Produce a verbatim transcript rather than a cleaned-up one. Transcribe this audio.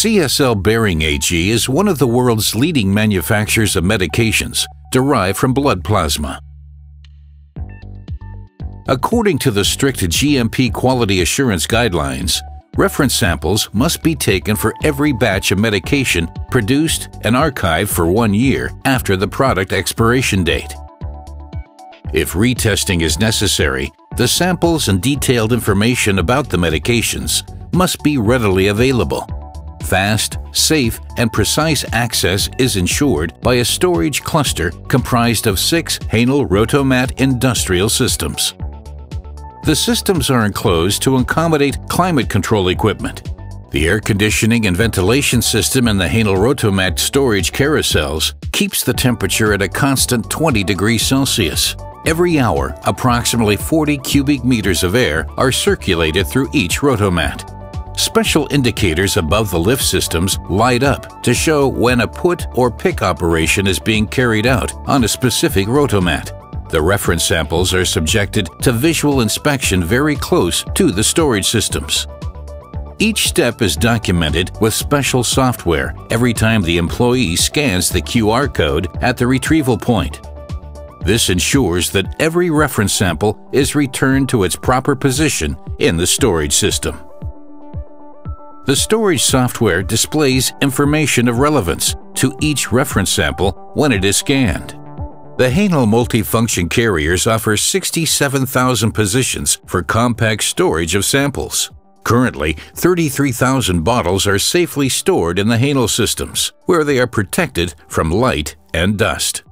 C S L Behring A G is one of the world's leading manufacturers of medications derived from blood plasma. According to the strict G M P quality assurance guidelines, reference samples must be taken for every batch of medication produced and archived for one year after the product expiration date. If retesting is necessary, the samples and detailed information about the medications must be readily available. Fast, safe, and precise access is ensured by a storage cluster comprised of six Hänel Rotomat industrial systems. The systems are enclosed to accommodate climate control equipment. The air conditioning and ventilation system in the Hänel Rotomat storage carousels keeps the temperature at a constant twenty degrees Celsius. Every hour, approximately forty cubic meters of air are circulated through each rotomat. Special indicators above the lift systems light up to show when a put or pick operation is being carried out on a specific rotomat. The reference samples are subjected to visual inspection very close to the storage systems. Each step is documented with special software every time the employee scans the Q R code at the retrieval point. This ensures that every reference sample is returned to its proper position in the storage system. The storage software displays information of relevance to each reference sample when it is scanned. The Hänel multifunction carriers offer sixty-seven thousand positions for compact storage of samples. Currently, thirty-three thousand bottles are safely stored in the Hänel systems, where they are protected from light and dust.